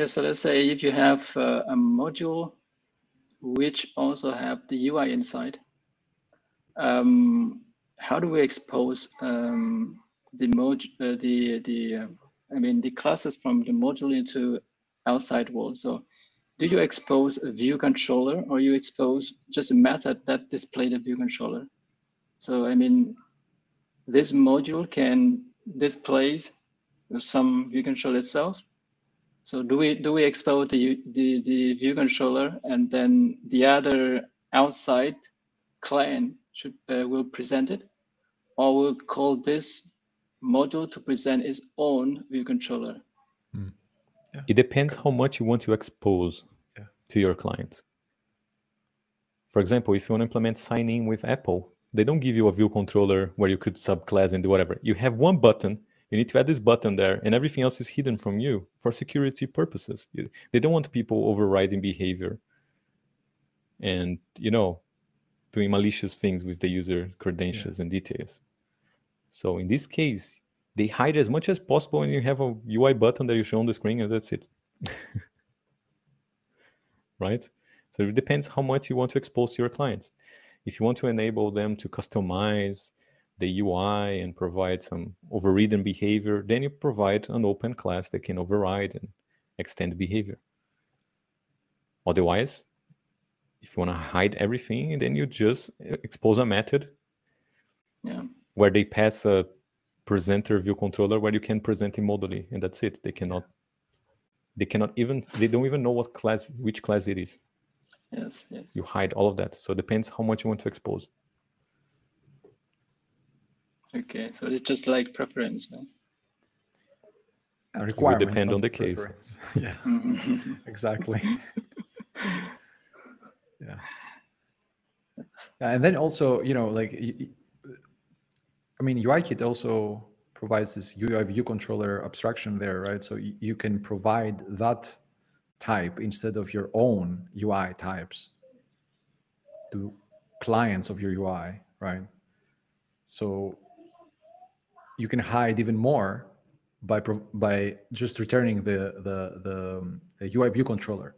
Yeah, so let's say if you have a module which also have the UI inside, how do we expose the classes from the module into outside world? So do you expose a view controller, or you expose just a method that displays the view controller? So I mean, this module can display some view controller itself. So do we expose the view controller, and then the other outside client should will present it, or we'll call this module to present its own view controller? Mm. Yeah. It depends how much you want to expose to your clients. For example, if you want to implement sign-in with Apple, they don't give you a view controller where you could subclass and do whatever. You have one button. You need to add this button there, and everything else is hidden from you for security purposes. They don't want people overriding behavior and, you know, doing malicious things with the user credentials and details. So in this case, they hide as much as possible, and you have a UI button that you show on the screen, and that's it. Right? So it depends how much you want to expose to your clients. If you want to enable them to customize the UI and provide some overridden behavior, then you provide an open class that can override and extend behavior. Otherwise, if you want to hide everything, then you just expose a method where they pass a presenter view controller where you can present immodally, and that's it. They don't even know what class, which class it is. Yes, yes. You hide all of that. So it depends how much you want to expose. Okay, so it's just like preference, right? It would depend on the case. Yeah, exactly. Yeah. And then also, you know, like, I mean, UIKit also provides this UI view controller abstraction there, right? So you can provide that type instead of your own UI types to clients of your UI, right? So you can hide even more by just returning the UI view controller,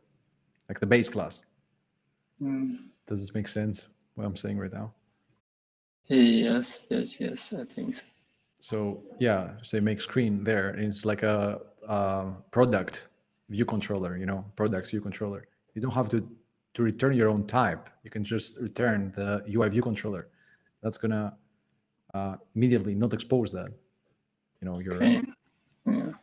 like the base class. Mm. Does this make sense, what I'm saying right now? Yes, yes, yes, I think so. So yeah, say make screen there, and it's like a product view controller, you know, products view controller. You don't have to return your own type. You can just return the UI view controller. That's gonna immediately not expose that, you know, your own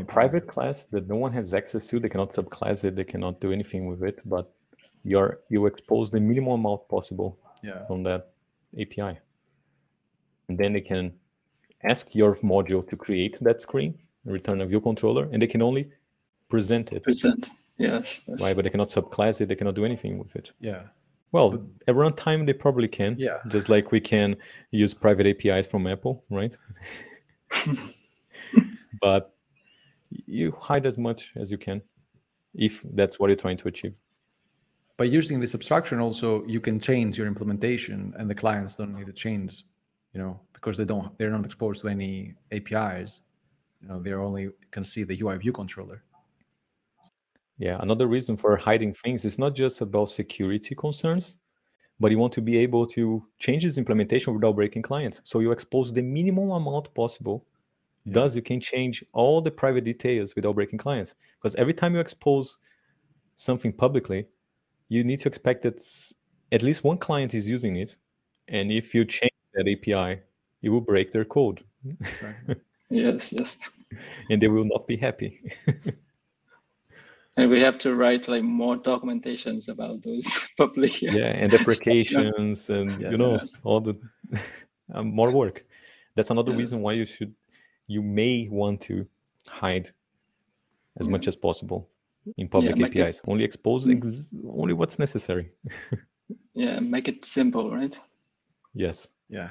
a private class that no one has access to. They cannot subclass it, they cannot do anything with it, but you expose the minimum amount possible from that API, and then they can ask your module to create that screen, return a view controller, and they can only present it. Yes. Right, but they cannot subclass it, they cannot do anything with it. Yeah. Well, at runtime, they probably can, just like we can use private APIs from Apple, right? But you hide as much as you can, if that's what you're trying to achieve. By using this abstraction also, you can change your implementation, and the clients don't need to change, you know, because they're not exposed to any APIs. You know, they only can see the UI view controller. Yeah, another reason for hiding things is not just about security concerns, but you want to be able to change this implementation without breaking clients. So you expose the minimum amount possible. Yeah. Thus, you can change all the private details without breaking clients. Because every time you expose something publicly, you need to expect that at least one client is using it. And if you change that API, you will break their code. Exactly. Yes, yes. And they will not be happy. And we have to write like more documentations about those public. Yeah, and deprecations, and yes, you know, all the more work. That's another reason why you may want to hide as much as possible in public APIs. Only expose only what's necessary. Yeah, make it simple, right? Yes. Yeah.